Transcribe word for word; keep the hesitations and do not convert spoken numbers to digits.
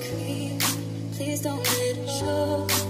creep. Please don't let it show.